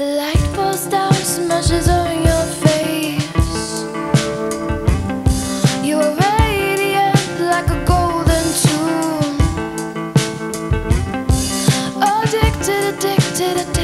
The light falls down, smashes on your face. You are radiant like a golden tomb. Addicted, addicted, addicted.